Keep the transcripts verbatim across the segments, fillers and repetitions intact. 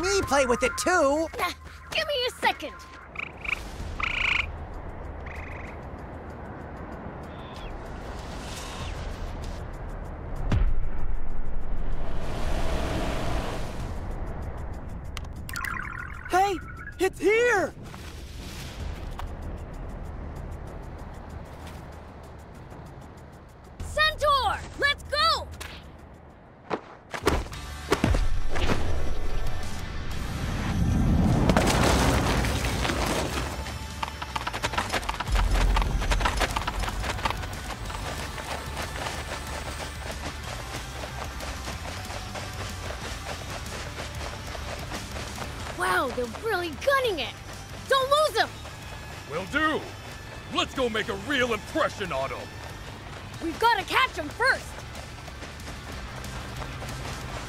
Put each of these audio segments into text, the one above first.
let me play with it too. Give me a second. Hey, it's here! Centaur, let's go! Wow, they're really gunning it! Don't lose them! Will do! Let's go make a real impression on them! We've got to catch them first!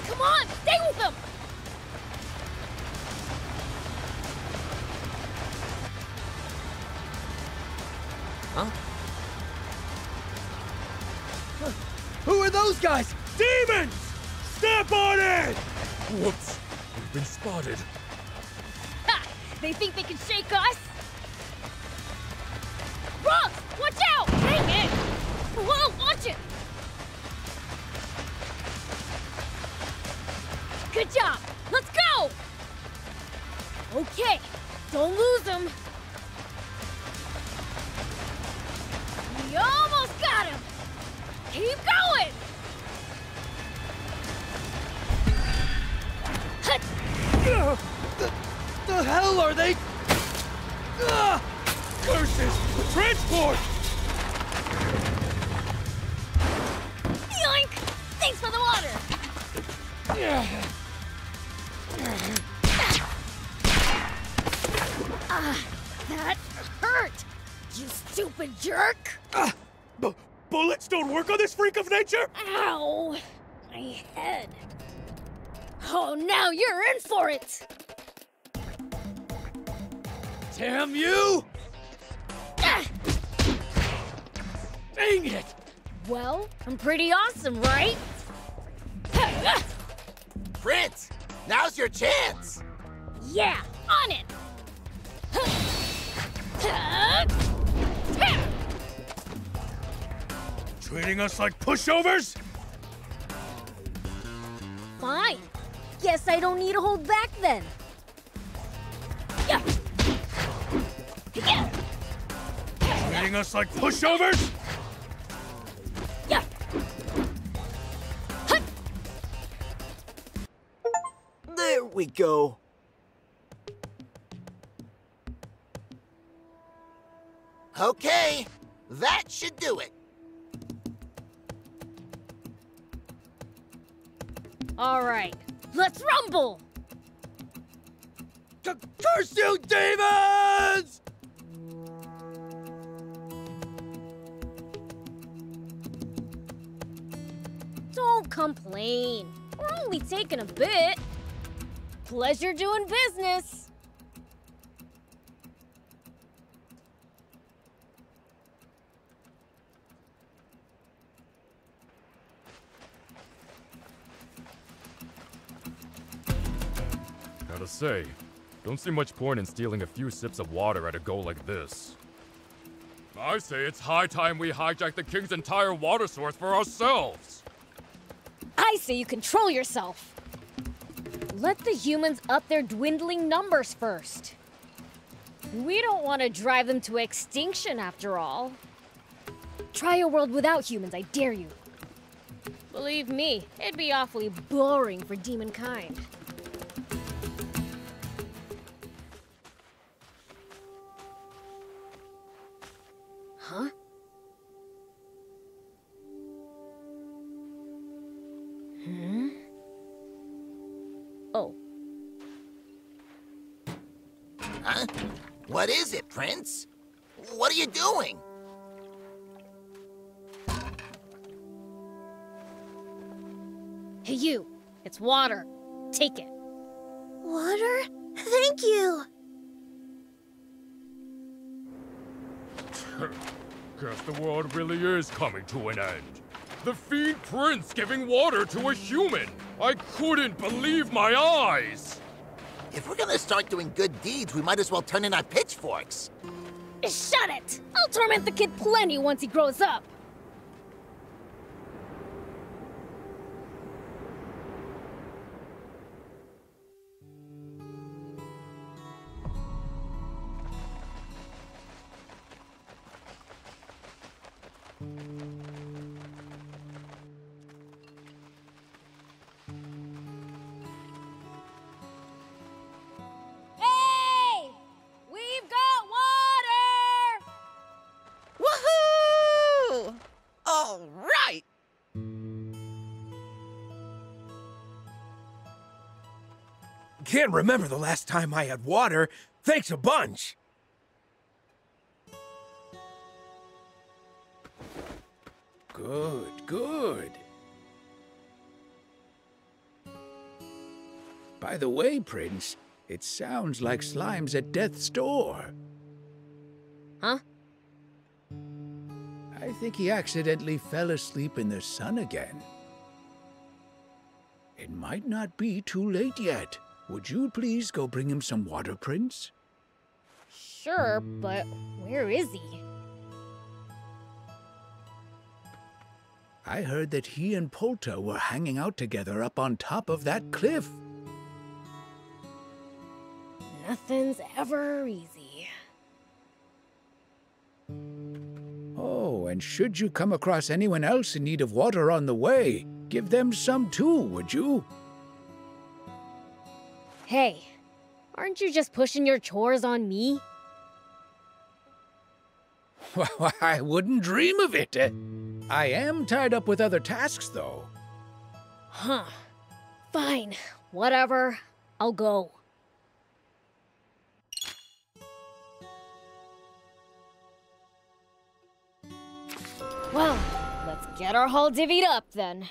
Come on, stay with them! Huh? Huh? Who are those guys? Demons! Step on it! Whoops, we've been spotted. They think they can shake us? Ross, watch out! Dang it! Whoa, watch it! Good job! Let's go! Okay, don't lose them. We almost got him! Keep going! Hut! The hell are they? Ah! Curses! Transport! Yoink! Thanks for the water! Yeah. Ah, that hurt! You stupid jerk! Ah, bu bullets don't work on this freak of nature? Ow! My head. Oh, now you're in for it! Damn you! Ah! Dang it! Well, I'm pretty awesome, right? Prince, now's your chance! Yeah, on it! Treating us like pushovers? Fine. Guess I don't need to hold back then. Yeah. Yeah. Treating us like pushovers? Yeah. Hut. There we go. Okay, that should do it. All right, let's rumble. Curse you, demons! Don't complain. We're only taking a bit. Pleasure doing business. Gotta say, don't see much point in stealing a few sips of water at a go like this. I say it's high time we hijack the king's entire water source for ourselves! I say you control yourself! Let the humans up their dwindling numbers first. We don't want to drive them to extinction after all. Try a world without humans, I dare you. Believe me, it'd be awfully boring for demon kind. Huh? Hmm? Oh. Huh? What is it, Prince? What are you doing? Hey, you. It's water. Take it. Water? Thank you. Guess the world really is coming to an end. The Fiend Prince giving water to a human! I couldn't believe my eyes! If we're gonna start doing good deeds, we might as well turn in our pitchforks. Shut it! I'll torment the kid plenty once he grows up. Can't remember the last time I had water. Thanks a bunch. Good, good. By the way, Prince, it sounds like Slime's at death's door. Huh? I think he accidentally fell asleep in the sun again. It might not be too late yet. Would you please go bring him some water, Prince? Sure, but where is he? I heard that he and Polta were hanging out together up on top of that cliff. Nothing's ever easy. Oh, and should you come across anyone else in need of water on the way, give them some too, would you? Hey, aren't you just pushing your chores on me? Well, I wouldn't dream of it. I am tied up with other tasks, though. Huh. Fine. Whatever. I'll go. Well, let's get our haul divvied up, then.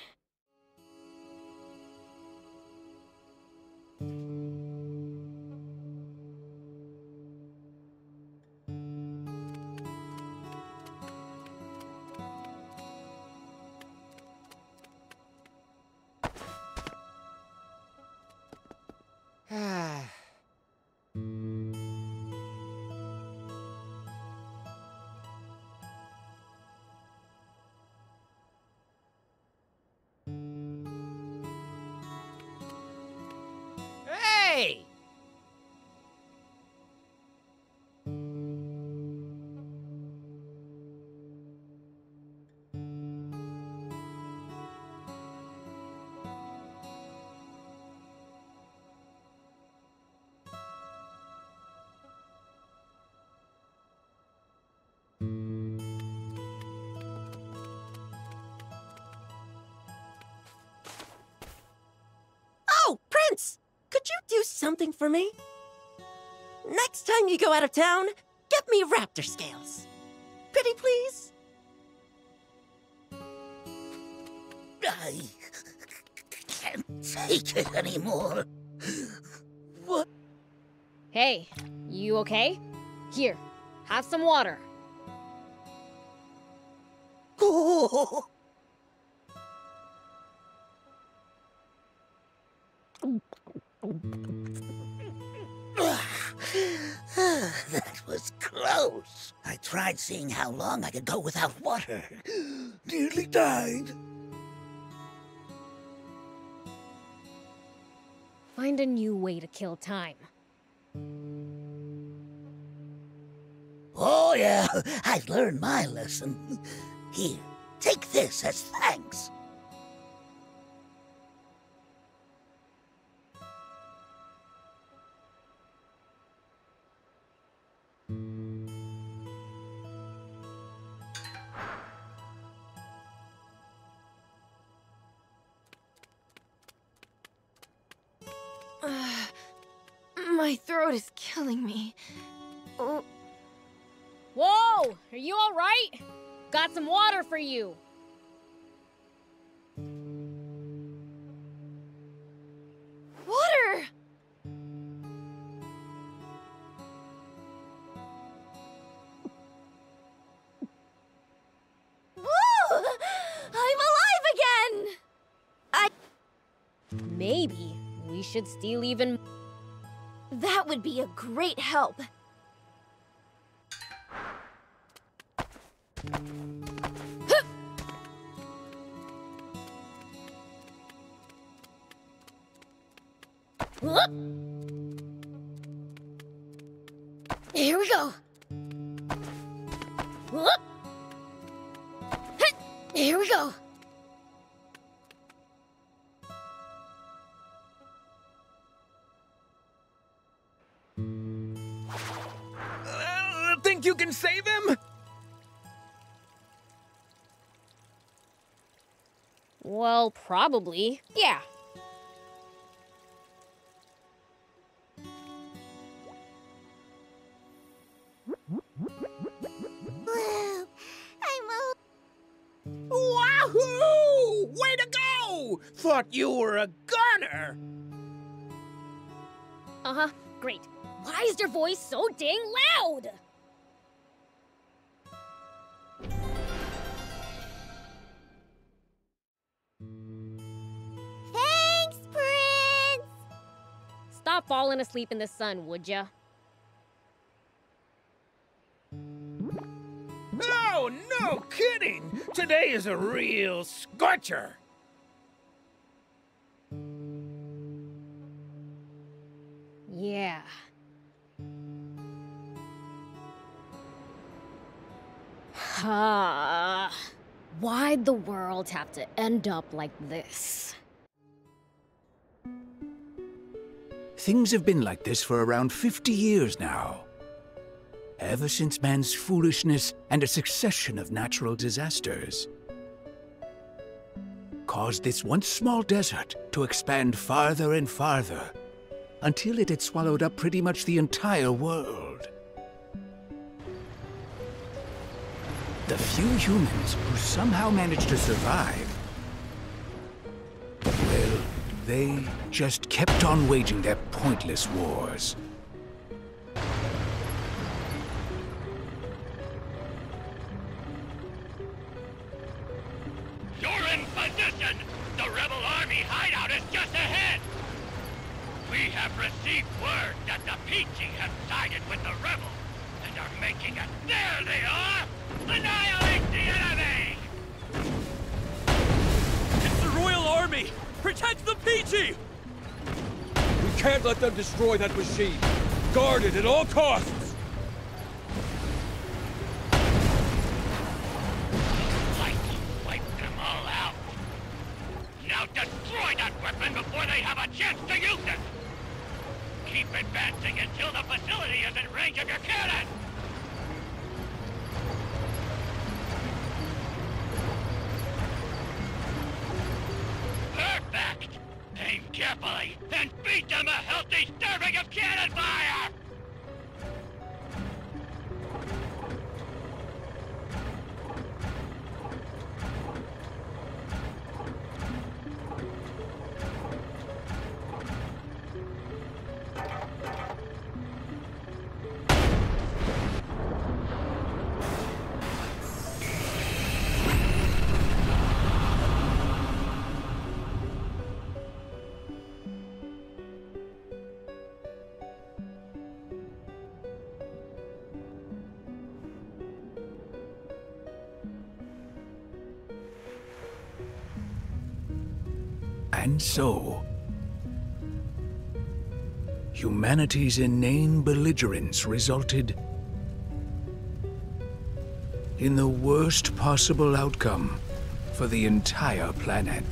Could you do something for me? Next time you go out of town, get me raptor scales. Pretty please? I can't take it anymore. What? Hey, you okay? Here, have some water. Oh. That was close. I tried seeing how long I could go without water. Nearly died. Find a new way to kill time. Oh, yeah. I learned my lesson. Here, take this as thanks. My throat is killing me. Oh. Whoa! Are you all right? Got some water for you. Water! Woo! I'm alive again! I... Maybe we should steal even... That would be a great help. Here we go. Here we go. Uh, think you can save him? Well, probably. Yeah. Thought you were a goner! Uh-huh, great. Why is your voice so dang loud? Thanks, Prince! Stop falling asleep in the sun, would ya? Oh, no kidding! Today is a real scorcher! Yeah. Uh, why'd the world have to end up like this? Things have been like this for around fifty years now. Ever since man's foolishness and a succession of natural disasters caused this once small desert to expand farther and farther, until it had swallowed up pretty much the entire world. The few humans who somehow managed to survive, well, they just kept on waging their pointless wars. You're in position! The rebel army hideout is just ahead! We have received word that the Peachy have sided with the rebels and are making it. There they are! Annihilate the enemy! It's the Royal Army! Protect the Peachy! We can't let them destroy that machine! Guard it at all costs! Lightning wiped them all out! Now destroy that weapon before they have a chance to use it! Keep advancing until the facility is in range of your cannon! Perfect! Aim carefully and feed them a healthy serving of cannon fire! And so, humanity's inane belligerence resulted in the worst possible outcome for the entire planet.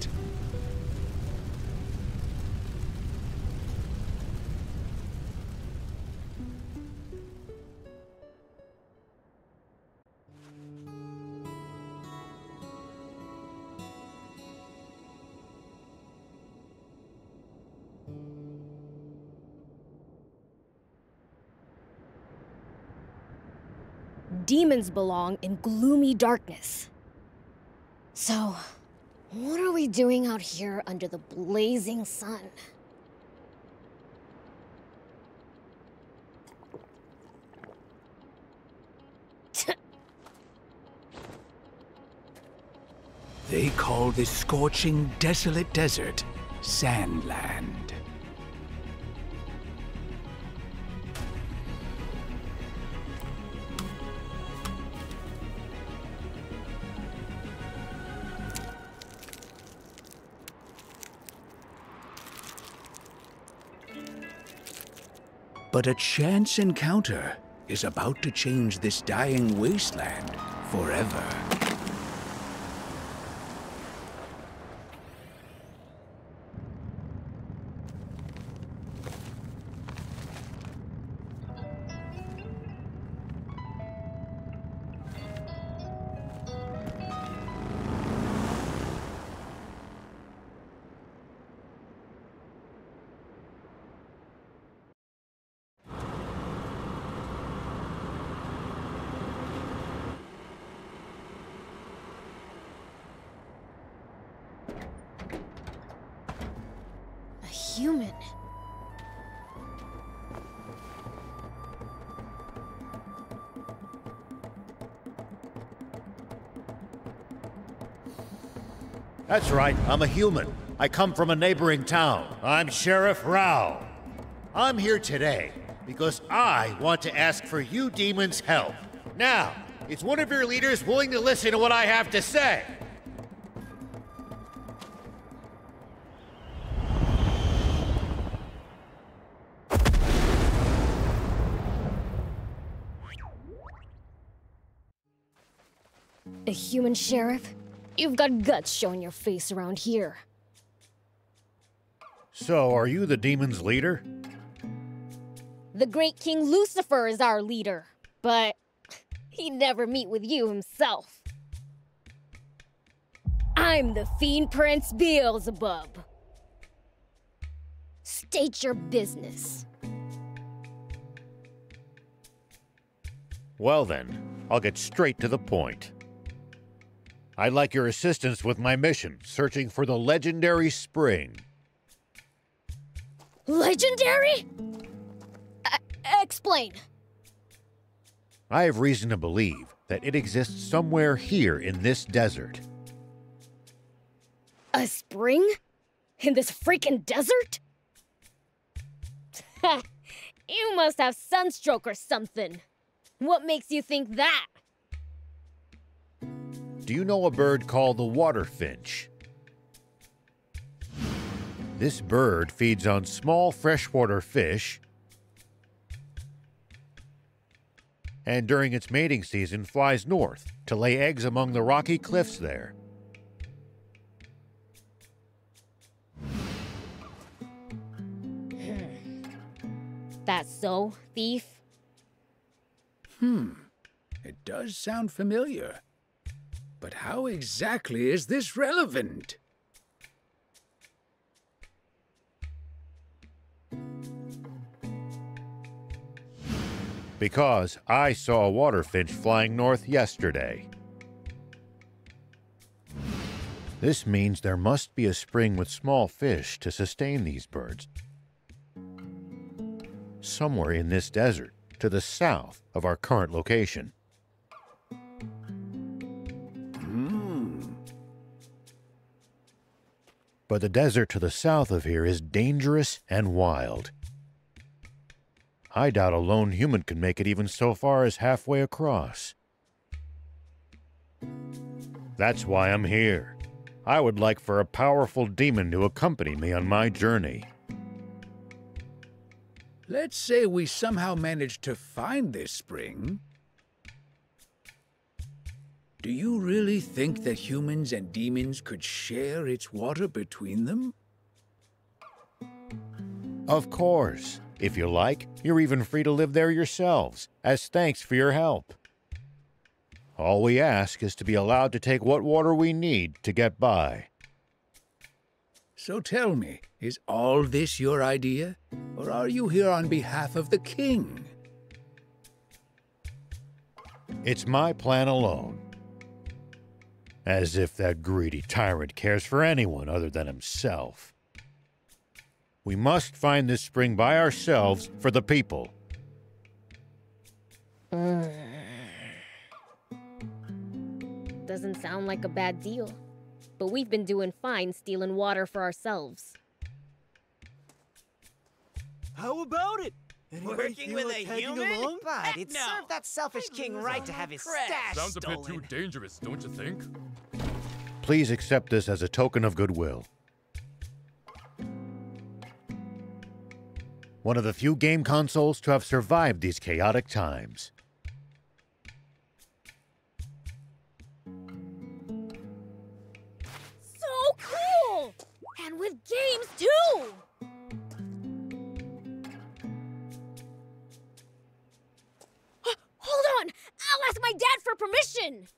Demons belong in gloomy darkness. So, what are we doing out here under the blazing sun? They call this scorching, desolate desert Sand Land. But a chance encounter is about to change this dying wasteland forever. Human. That's right, I'm a human. I come from a neighboring town. I'm Sheriff Rao. I'm here today because I want to ask for you demons' help. Now, is one of your leaders willing to listen to what I have to say? A human sheriff? You've got guts showing your face around here. So, are you the demon's leader? The great King Lucifer is our leader, but he'd never meet with you himself. I'm the Fiend Prince Beelzebub. State your business. Well then, I'll get straight to the point. I'd like your assistance with my mission, searching for the legendary spring. Legendary? Uh, explain. I have reason to believe that it exists somewhere here in this desert. A spring? In this freaking desert? Ha! You must have sunstroke or something. What makes you think that? Do you know a bird called the waterfinch? This bird feeds on small freshwater fish, and during its mating season flies north to lay eggs among the rocky cliffs there. That's so, thief? Hmm, it does sound familiar. But how exactly is this relevant? Because I saw a waterfinch flying north yesterday. This means there must be a spring with small fish to sustain these birds. Somewhere in this desert, to the south of our current location. But the desert to the south of here is dangerous and wild. I doubt a lone human could make it even so far as halfway across. That's why I'm here. I would like for a powerful demon to accompany me on my journey. Let's say we somehow manage to find this spring. Do you really think that humans and demons could share its water between them? Of course. If you like, you're even free to live there yourselves, as thanks for your help. All we ask is to be allowed to take what water we need to get by. So tell me, is all this your idea? Or are you here on behalf of the king? It's my plan alone. As if that greedy tyrant cares for anyone other than himself. We must find this spring by ourselves for the people. Uh, doesn't sound like a bad deal, but we've been doing fine stealing water for ourselves. How about it? Anyone working with a human? Along? But it no. served that selfish king right to have his stash Sounds stolen. Sounds a bit too dangerous, don't you think? Please accept this as a token of goodwill. one of the few game consoles to have survived these chaotic times. So cool! And with games, too! Hold on! I'll ask my dad for permission!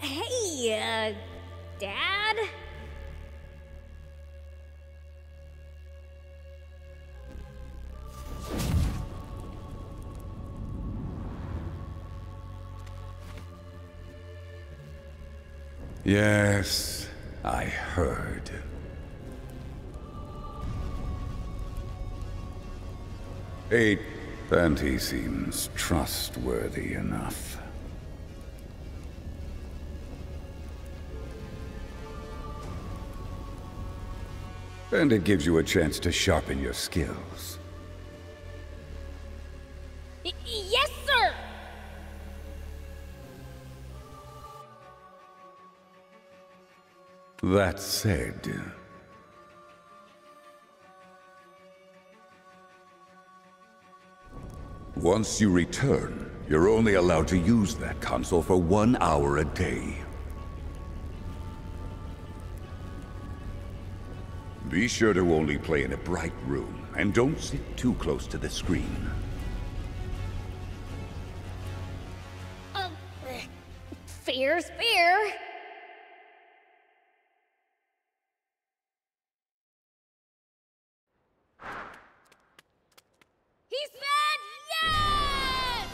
Hey, uh, Dad? Yes, I heard. Eight, and he seems trustworthy enough. And it gives you a chance to sharpen your skills. Yes, sir! That said, once you return, you're only allowed to use that console for one hour a day. Be sure to only play in a bright room, and don't sit too close to the screen. Um, fair's fair. He said yes!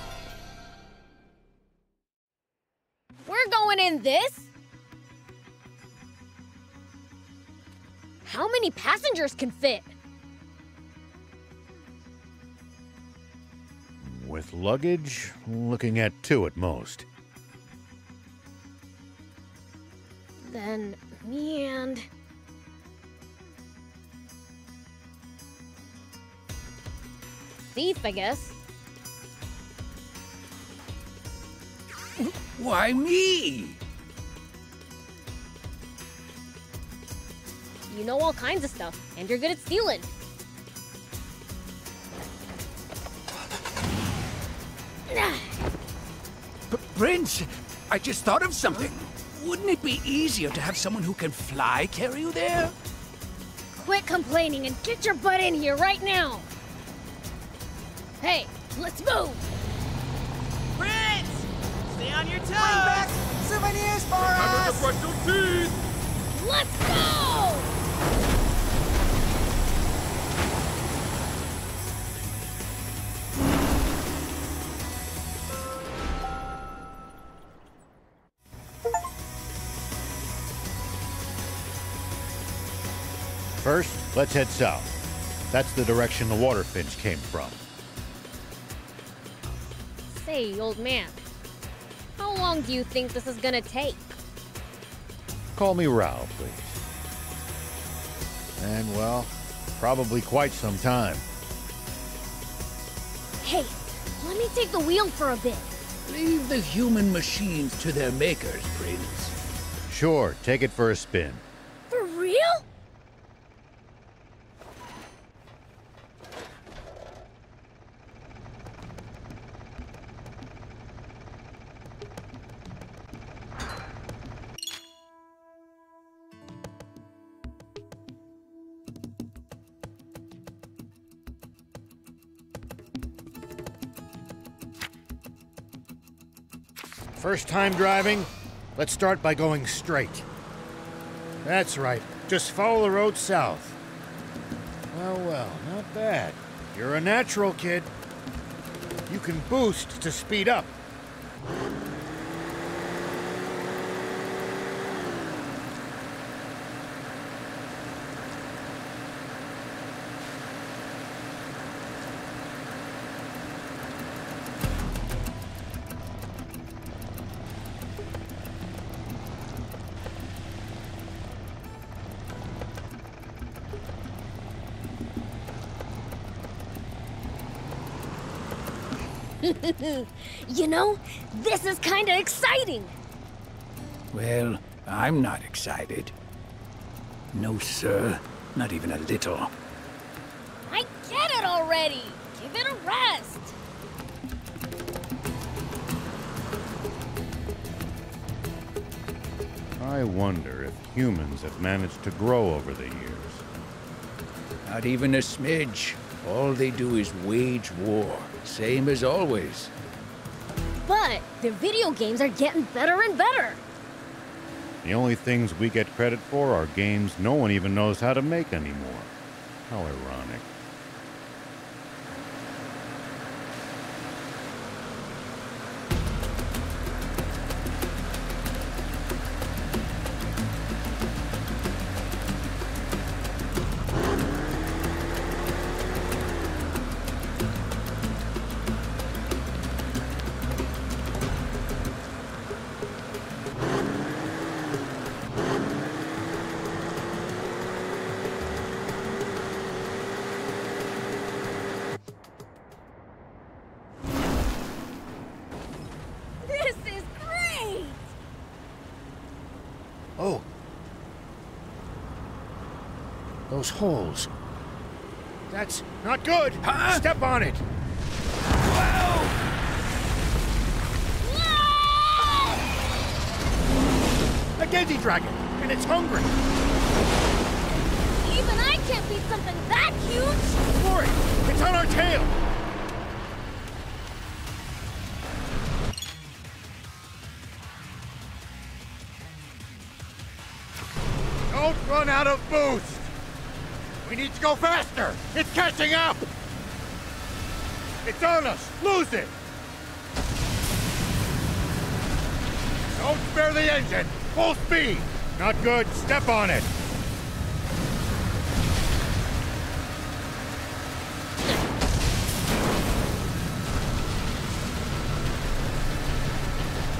We're going in this? How many passengers can fit? With luggage, looking at two at most. Then me and... Thief, I guess. Why me? You know all kinds of stuff, and you're good at stealing. Prince, I just thought of something. Wouldn't it be easier to have someone who can fly carry you there? Quit complaining and get your butt in here right now. Hey, let's move. Prince, stay on your toes. Bring back souvenirs for us. Remember to brush your teeth. Let's go. First, let's head south. That's the direction the waterfinch came from. Say, old man, how long do you think this is gonna take? Call me Rao, please. And, well, probably quite some time. Hey, let me take the wheel for a bit. Leave the human machines to their makers, Prince. Sure, take it for a spin. For real? First time driving, let's start by going straight. That's right, just follow the road south. Well, well, not bad. You're a natural, kid. You can boost to speed up. You know, this is kind of exciting. Well, I'm not excited. No, sir. Not even a little. I get it already. Give it a rest. I wonder if humans have managed to grow over the years. Not even a smidge. All they do is wage war. Same as always. But their video games are getting better and better. The only things we get credit for are games no one even knows how to make anymore. How ironic. Those holes. That's not good! Huh? Step on it! Whoa! No! A genji dragon, and it's hungry! Even I can't beat something that huge! Worry! It's on our tail! Don't run out of boost! We need to go faster! It's catching up! It's on us! Lose it! Don't spare the engine! Full speed! Not good! Step on it!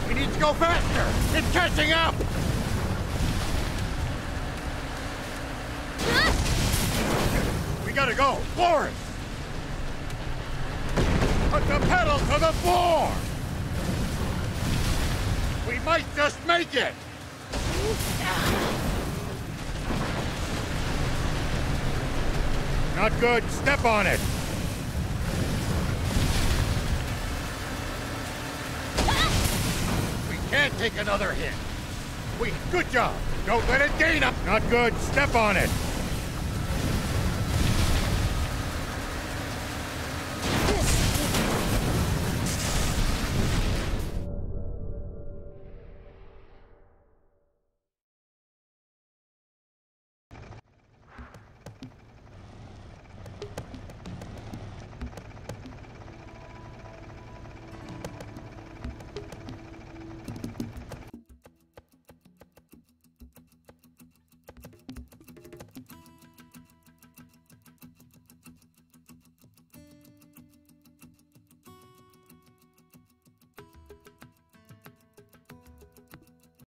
We need to go faster! It's catching up! We gotta go! Forward! Put the pedal to the floor! We might just make it! Not good! Step on it! We can't take another hit! We... Good job! Don't let it gain up! Not good! Step on it!